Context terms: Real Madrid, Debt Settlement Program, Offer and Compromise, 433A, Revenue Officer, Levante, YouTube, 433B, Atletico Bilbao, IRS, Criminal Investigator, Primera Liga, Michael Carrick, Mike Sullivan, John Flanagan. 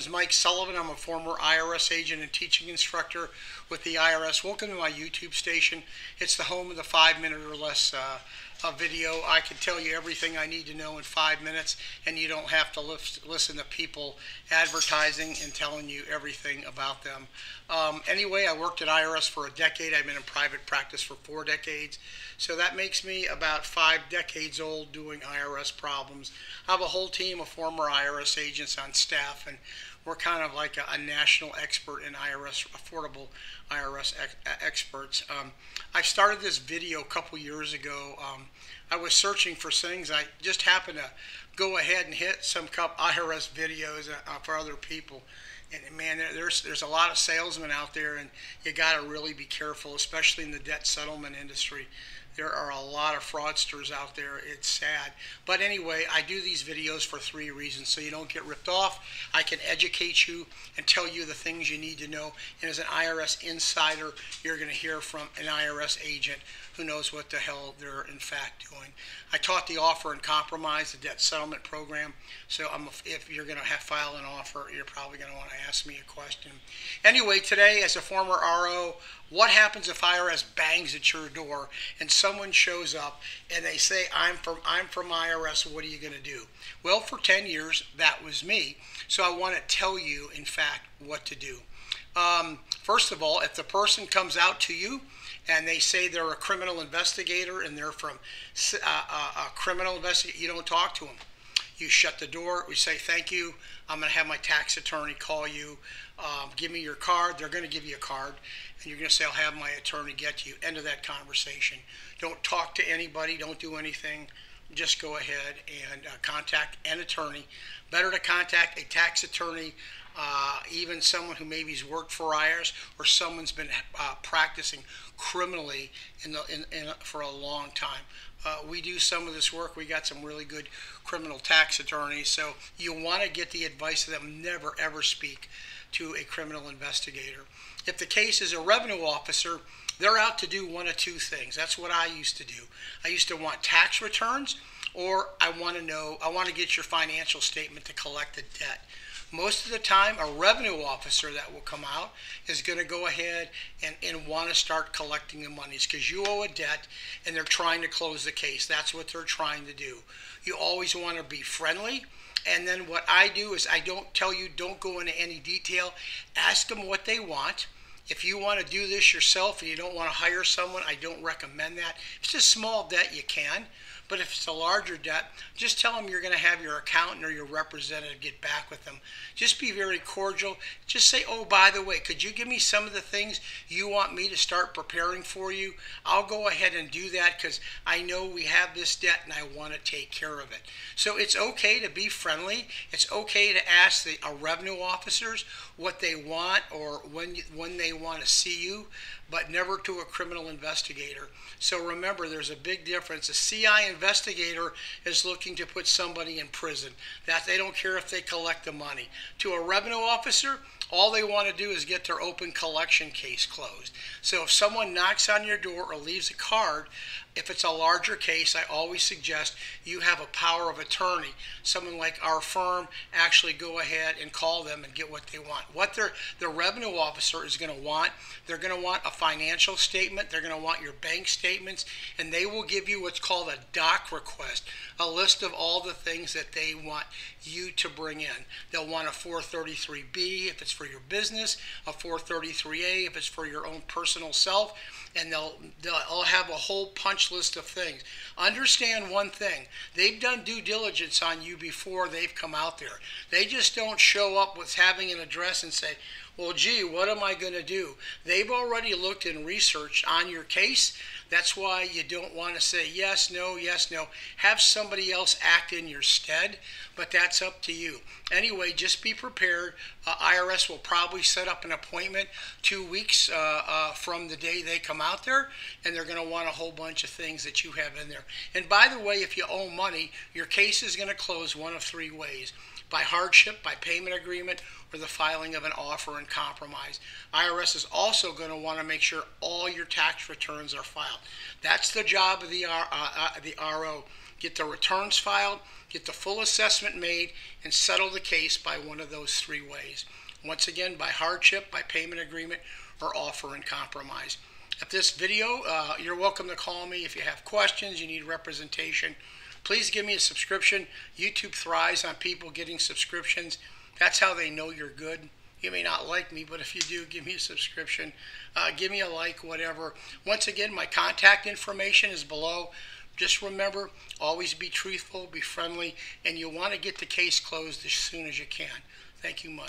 This is Mike Sullivan. I'm a former IRS agent and teaching instructor with the IRS. Welcome to my YouTube station. It's the home of the 5-minute or less video. I can tell you everything I need to know in 5 minutes, and you don't have to listen to people advertising and telling you everything about them. Anyway, I worked at IRS for a decade. I've been in private practice for 4 decades. So that makes me about 5 decades old doing IRS problems. I have a whole team of former IRS agents on staff, and we're kind of like a national expert in IRS, affordable IRS experts. I started this video a couple years ago. I was searching for things. I just happened to go ahead and hit some IRS videos for other people. And man, there's a lot of salesmen out there, and you got to really be careful, especially in the debt settlement industry. There are a lot of fraudsters out there. It's sad. But anyway, I do these videos for 3 reasons. So you don't get ripped off. I can educate you and tell you the things you need to know. And as an IRS insider, you're going to hear from an IRS agent who knows what the hell they're in fact doing. I taught the Offer and Compromise, the Debt Settlement Program. So if you're going to file an offer, you're probably going to want to ask me a question. Anyway, today, as a former RO, what happens if IRS bangs at your door and someone shows up and they say, I'm from IRS, what are you going to do? Well, for 10 years, that was me. So I want to tell you, in fact, what to do. First of all, if the person comes out to you and they say they're a criminal investigator and they're from a criminal investigator, you don't talk to them. You shut the door. We say, thank you. I'm going to have my tax attorney call you. Give me your card. They're going to give you a card. And you're going to say, I'll have my attorney get you. End of that conversation. Don't talk to anybody. Don't do anything. Just go ahead and contact an attorney. Better to contact a tax attorney, even someone who maybe's worked for IRS or someone's been practicing criminally for a long time. We do some of this work. We got some really good criminal tax attorneys, so you want to get the advice of them. Never ever speak to a criminal investigator. If the case is a revenue officer, they're out to do one of 2 things. That's what I used to do. I used to want tax returns, or I want to get your financial statement to collect the debt. Most of the time, a revenue officer that will come out is going to go ahead and want to start collecting the monies because you owe a debt and they're trying to close the case. That's what they're trying to do. You always want to be friendly. And then what I do is I don't tell you, don't go into any detail. Ask them what they want. If you want to do this yourself and you don't want to hire someone, I don't recommend that. If it's a small debt, you can. But if it's a larger debt, just tell them you're going to have your accountant or your representative get back with them. Just be very cordial. Just say, oh, by the way, could you give me some of the things you want me to start preparing for you? I'll go ahead and do that because I know we have this debt and I want to take care of it. So it's okay to be friendly. It's okay to ask our revenue officers what they want or when they want to see you, but never to a criminal investigator. So remember, there's a big difference. A CI investigator is looking to put somebody in prison. That they don't care if they collect the money. To a revenue officer, all they want to do is get their open collection case closed. So if someone knocks on your door or leaves a card, if it's a larger case, I always suggest you have a power of attorney. Someone like our firm, actually go ahead and call them and get what they want. What the revenue officer is going to want, they're going to want a financial statement, they're going to want your bank statements, and they will give you what's called a doc request, a list of all the things that they want you to bring in. They'll want a 433B if it's for your business, a 433A if it's for your own personal self, and they'll have a whole punch list of things. Understand one thing, they've done due diligence on you before they've come out there. They just don't show up with having an address and say, well, gee, what am I going to do? They've already looked and researched on your case. That's why you don't want to say yes, no, yes, no. Have somebody else act in your stead, but that's up to you. Anyway, just be prepared. IRS will probably set up an appointment 2 weeks from the day they come out there, and they're going to want a whole bunch of things that you have in there. And by the way, if you owe money, your case is going to close one of 3 ways. By hardship, by payment agreement, or the filing of an offer and compromise. IRS is also going to want to make sure all your tax returns are filed. That's the job of the RO. get the returns filed, get the full assessment made, and settle the case by one of those three ways. Once again, by hardship, by payment agreement, or offer and compromise. At this video, you're welcome to call me if you have questions, you need representation. Please give me a subscription. YouTube thrives on people getting subscriptions. That's how they know you're good. You may not like me, but if you do, give me a subscription. Give me a like, whatever. Once again, my contact information is below. Just remember, always be truthful, be friendly, and you'll want to get the case closed as soon as you can. Thank you much.